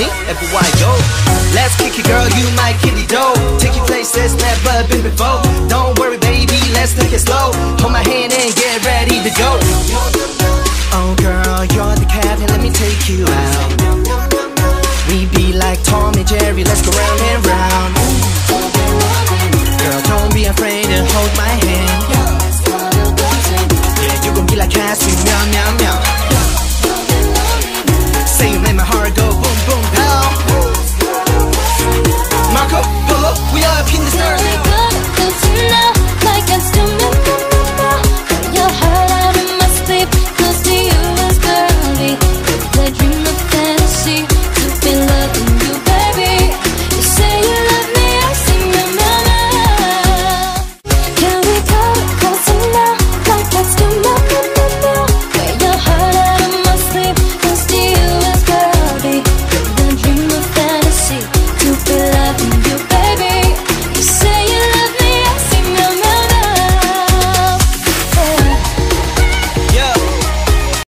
Tony, everywhere I go. Let's kick it, girl, you my kitty dough. Take you places never been before.